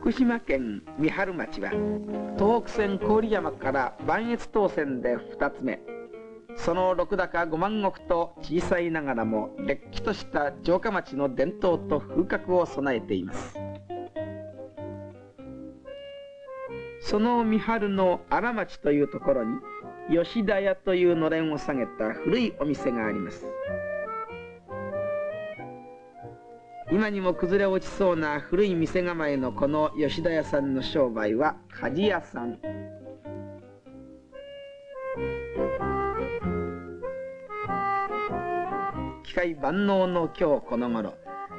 福島県三春町は東北線郡山から磐越東線で2つ目、その6高5万石と小さいながらもれっきとした城下町の伝統と風格を備えています。その三春の荒町というところに吉田屋というのれんを下げた古いお店があります。今にも崩れ落ちそうな古い店構えのこの吉田屋さんの商売は鍛冶屋さん。機械万能の今日この頃、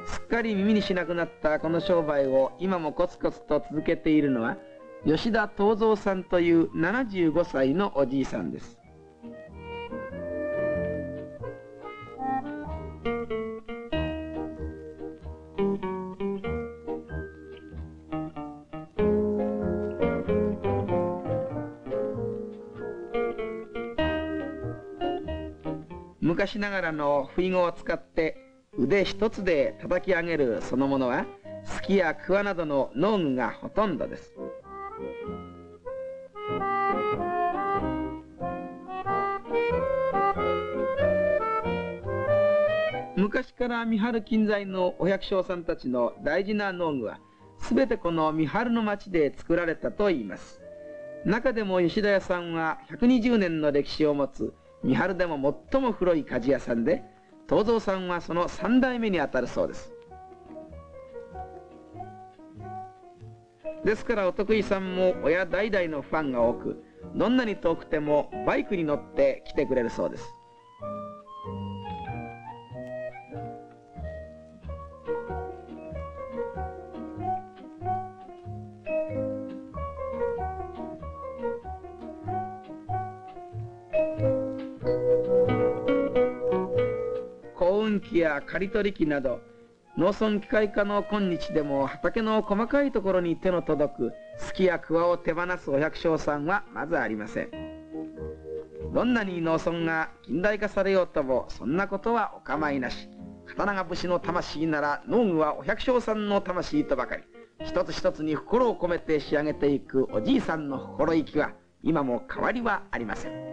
すっかり耳にしなくなったこの商売を今もコツコツと続けているのは吉田東蔵さんという75歳のおじいさんです。昔ながらのふいごを使って腕一つで叩き上げるそのものは、すきやくわなどの農具がほとんどです。昔から三春近在のお百姓さんたちの大事な農具は全てこの三春の町で作られたといいます。中でも吉田屋さんは120年の歴史を持つ三春でも最も古い鍛冶屋さんで、東蔵さんはその3代目にあたるそうです。ですからお得意さんも親代々のファンが多く、どんなに遠くてもバイクに乗って来てくれるそうです。耕運機や刈り取り機など農村機械化の今日でも、畑の細かいところに手の届くすきやくわを手放すお百姓さんはまずありません。どんなに農村が近代化されようとも、そんなことはお構いなし。刀が武士の魂なら、農具はお百姓さんの魂とばかり、一つ一つに心を込めて仕上げていくおじいさんの心意気は今も変わりはありません。